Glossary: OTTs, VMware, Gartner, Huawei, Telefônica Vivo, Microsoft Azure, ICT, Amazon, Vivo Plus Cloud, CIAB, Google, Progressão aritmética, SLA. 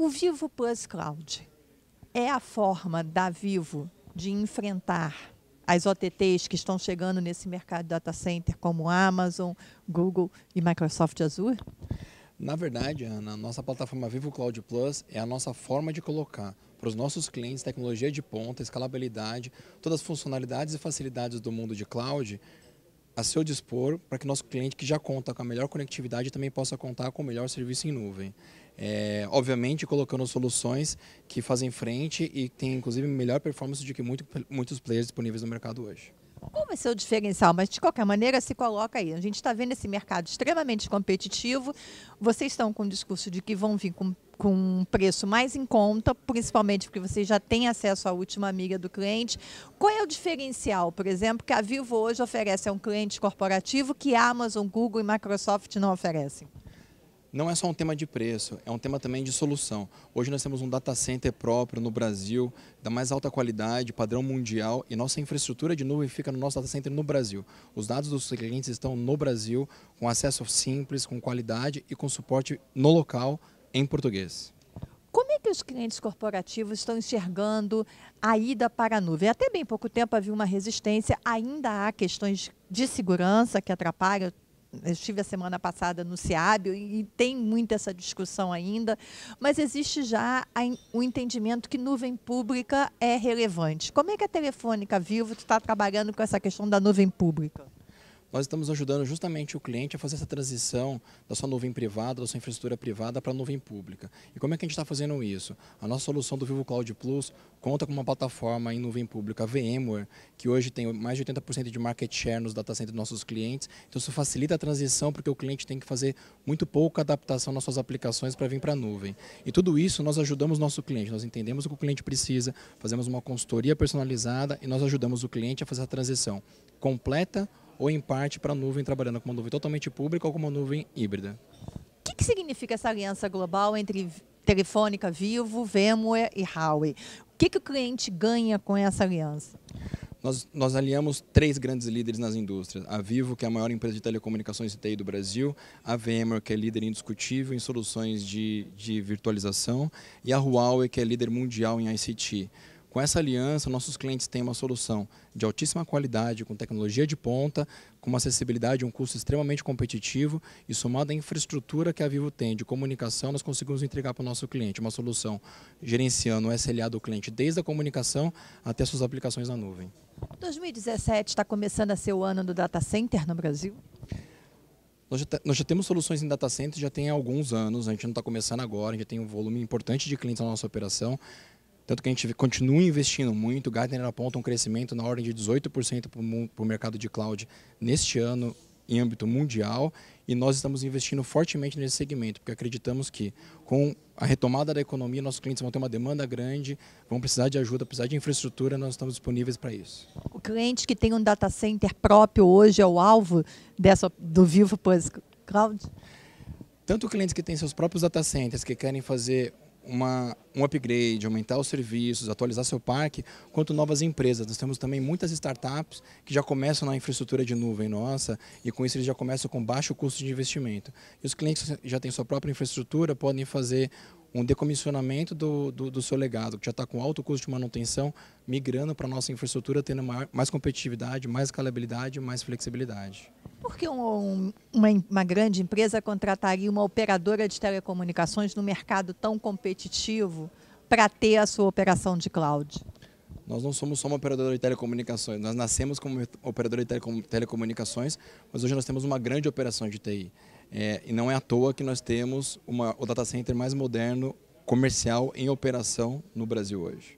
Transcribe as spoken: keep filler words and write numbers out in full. O Vivo Plus Cloud é a forma da Vivo de enfrentar as O T Ts que estão chegando nesse mercado de data center, como Amazon, Google e Microsoft Azure? Na verdade, Ana, a nossa plataforma Vivo Cloud Plus é a nossa forma de colocar para os nossos clientes tecnologia de ponta, escalabilidade, todas as funcionalidades e facilidades do mundo de cloud a seu dispor, para que nosso cliente que já conta com a melhor conectividade também possa contar com o melhor serviço em nuvem. É, obviamente colocando soluções que fazem frente e tem inclusive melhor performance do que muito, muitos players disponíveis no mercado hoje. Como é seu diferencial? Mas de qualquer maneira se coloca aí. A gente está vendo esse mercado extremamente competitivo. Vocês estão com o discurso de que vão vir com, com um preço mais em conta, principalmente porque vocês já têm acesso à última milha do cliente. Qual é o diferencial, por exemplo, que a Vivo hoje oferece a um cliente corporativo que a Amazon, Google e Microsoft não oferecem? Não é só um tema de preço, é um tema também de solução. Hoje nós temos um data center próprio no Brasil, da mais alta qualidade, padrão mundial, e nossa infraestrutura de nuvem fica no nosso data center no Brasil. Os dados dos clientes estão no Brasil, com acesso simples, com qualidade e com suporte no local, em português. Como é que os clientes corporativos estão enxergando a ida para a nuvem? Até bem pouco tempo havia uma resistência, ainda há questões de segurança que atrapalham. Eu estive a semana passada no C I A B e tem muita essa discussão ainda, mas existe já o entendimento que nuvem pública é relevante. Como é que a Telefônica Vivo está trabalhando com essa questão da nuvem pública? Nós estamos ajudando justamente o cliente a fazer essa transição da sua nuvem privada, da sua infraestrutura privada para a nuvem pública. E como é que a gente está fazendo isso? A nossa solução do Vivo Cloud Plus conta com uma plataforma em nuvem pública, a VMware, que hoje tem mais de oitenta por cento de market share nos data centers dos nossos clientes. Então isso facilita a transição porque o cliente tem que fazer muito pouca adaptação nas suas aplicações para vir para a nuvem. E tudo isso nós ajudamos o nosso cliente, nós entendemos o que o cliente precisa, fazemos uma consultoria personalizada e nós ajudamos o cliente a fazer a transição completa ou em parte para a nuvem, trabalhando com uma nuvem totalmente pública ou com uma nuvem híbrida. O que, que significa essa aliança global entre Telefônica Vivo, VMware e Huawei? O que, que o cliente ganha com essa aliança? Nós, nós aliamos três grandes líderes nas indústrias. A Vivo, que é a maior empresa de telecomunicações e T I do Brasil. A VMware, que é líder indiscutível em soluções de, de virtualização. E a Huawei, que é líder mundial em I C T. Com essa aliança, nossos clientes têm uma solução de altíssima qualidade, com tecnologia de ponta, com uma acessibilidade e um custo extremamente competitivo e somado à infraestrutura que a Vivo tem de comunicação, nós conseguimos entregar para o nosso cliente uma solução gerenciando o S L A do cliente desde a comunicação até suas aplicações na nuvem. dois mil e dezessete está começando a ser o ano do data center no Brasil? Nós já, nós já temos soluções em data center, já tem há alguns anos, a gente não está começando agora, a gente tem um volume importante de clientes na nossa operação. Tanto que a gente continua investindo muito, o Gartner aponta um crescimento na ordem de dezoito por cento para o mercado de cloud neste ano em âmbito mundial e nós estamos investindo fortemente nesse segmento, porque acreditamos que com a retomada da economia, nossos clientes vão ter uma demanda grande, vão precisar de ajuda, precisar de infraestrutura, nós estamos disponíveis para isso. O cliente que tem um data center próprio hoje é o alvo dessa, do Vivo Plus Cloud? Tanto clientes que têm seus próprios data centers, que querem fazer Uma, um upgrade, aumentar os serviços, atualizar seu parque, quanto novas empresas. Nós temos também muitas startups que já começam na infraestrutura de nuvem nossa e com isso eles já começam com baixo custo de investimento. E os clientes que já têm sua própria infraestrutura podem fazer um decomissionamento do, do, do seu legado, que já está com alto custo de manutenção, migrando para a nossa infraestrutura, tendo maior, mais competitividade, mais escalabilidade, mais flexibilidade. Por que um, uma, uma grande empresa contrataria uma operadora de telecomunicações no mercado tão competitivo para ter a sua operação de cloud? Nós não somos só uma operadora de telecomunicações, nós nascemos como operadora de telecomunicações, mas hoje nós temos uma grande operação de T I. É, e não é à toa que nós temos uma, o data center mais moderno, comercial, em operação no Brasil hoje.